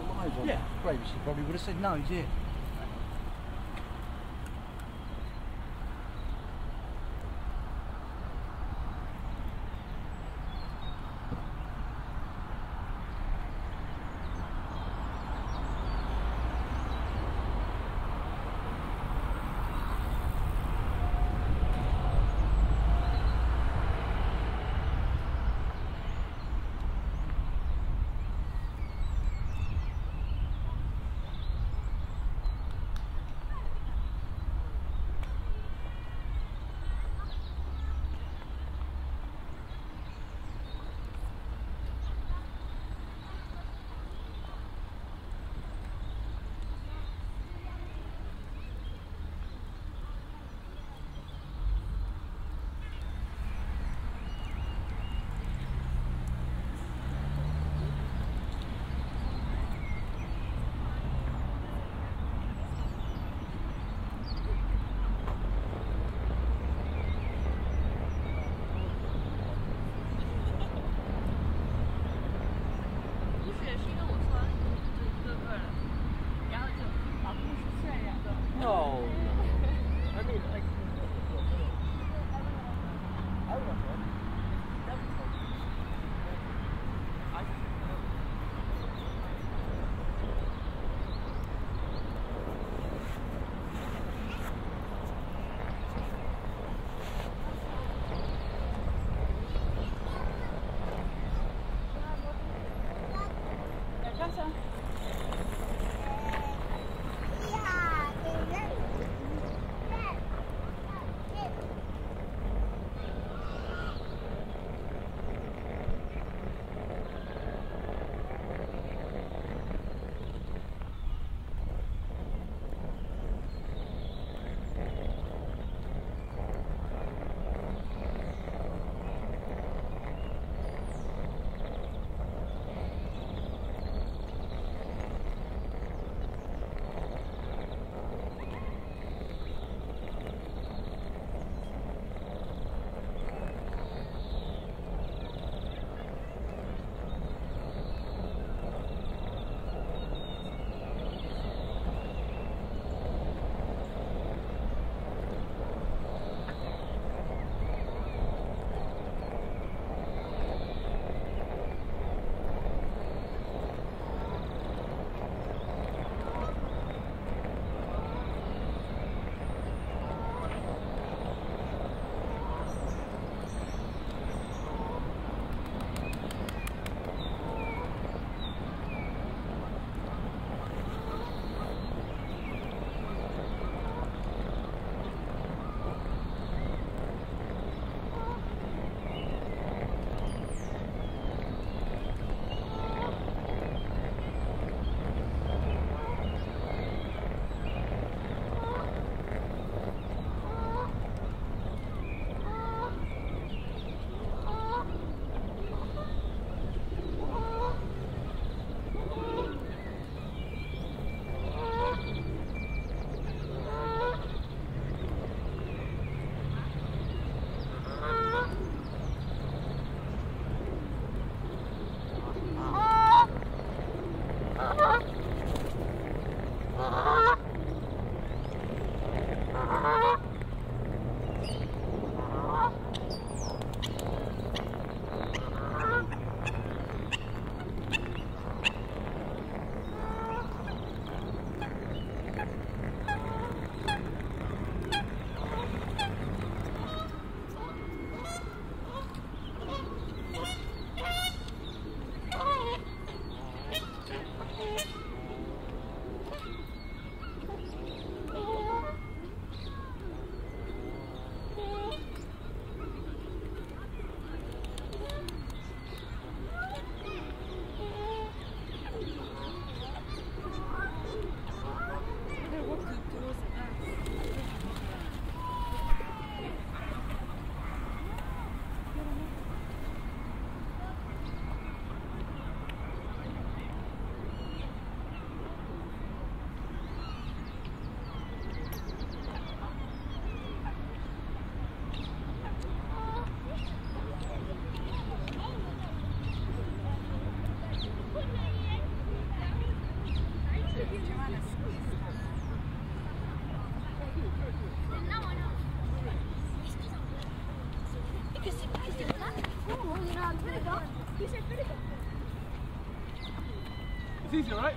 her live on Graves. She probably would have said no, yeah. It's easier, right?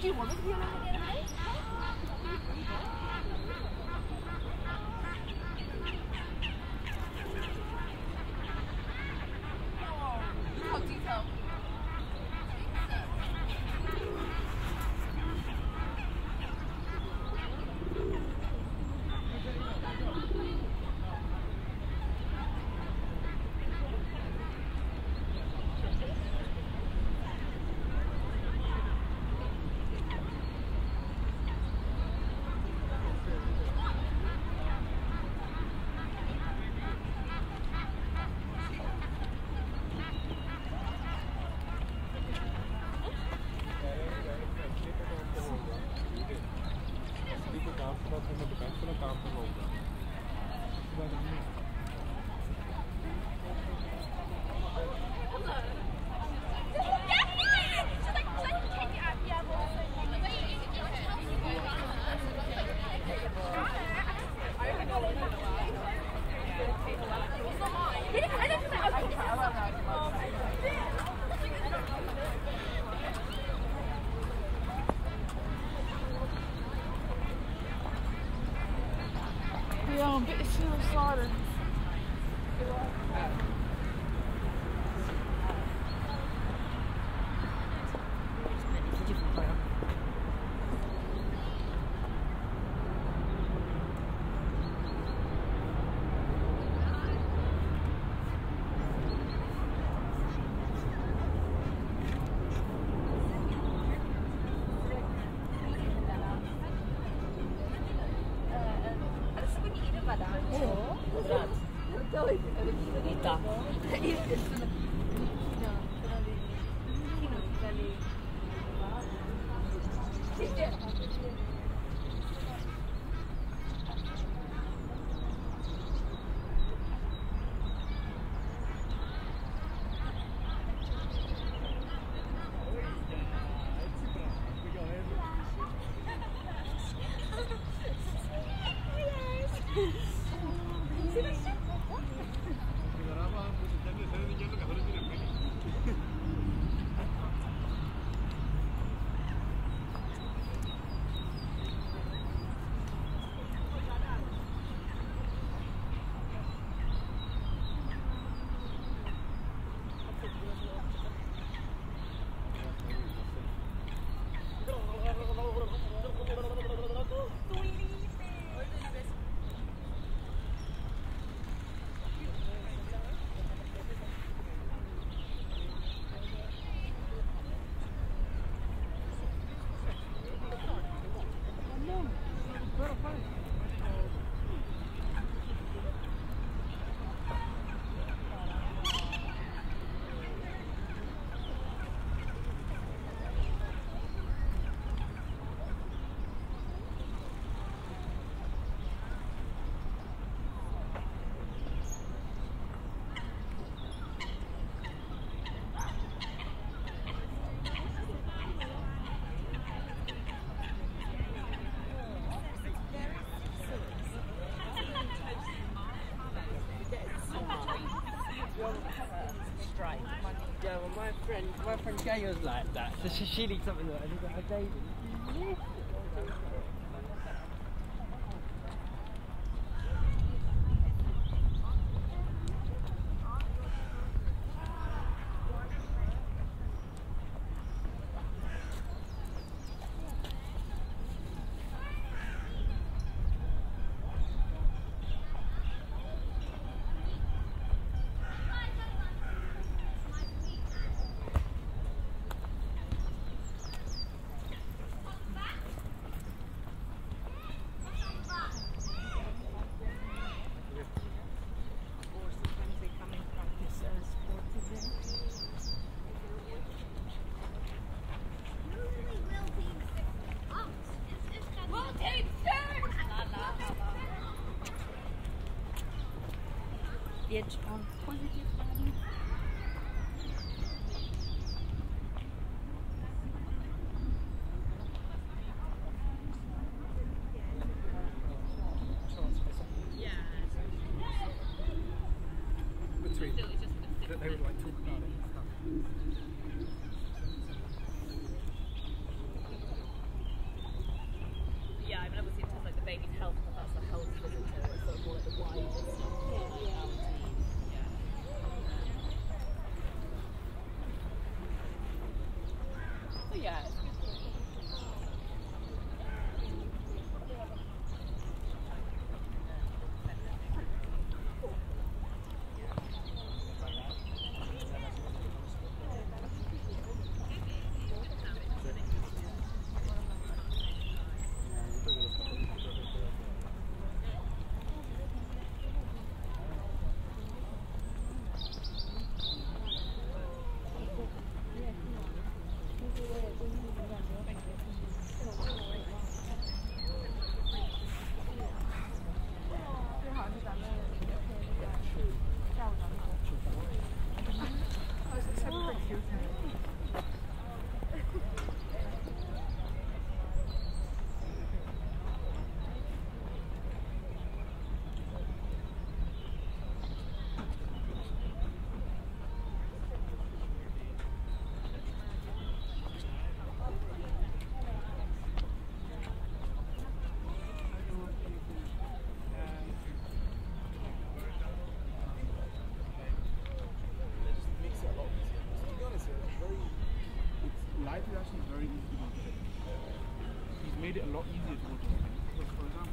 Do you want me to be on the other day? bit suicidal. My friend Gay was like that, so she did something like that, and got her baby. Jetzt schon positiv werden. Thank you. life is actually very easy to do. He's made it a lot easier to do. Because, for example,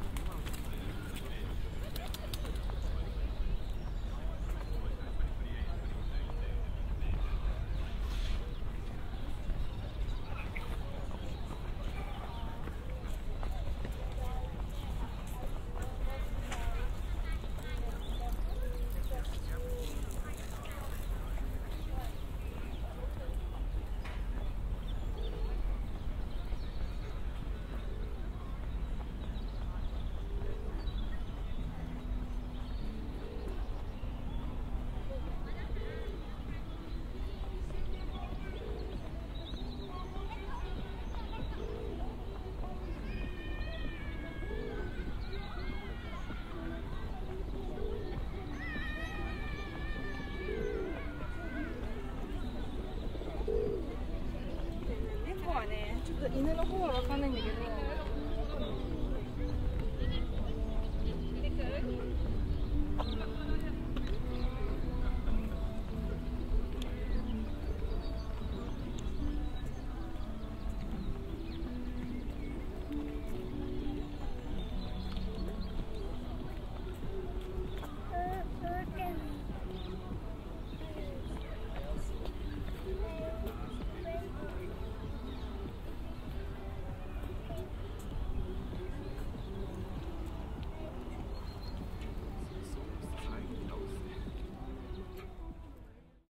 犬の方は分かんないんだけど。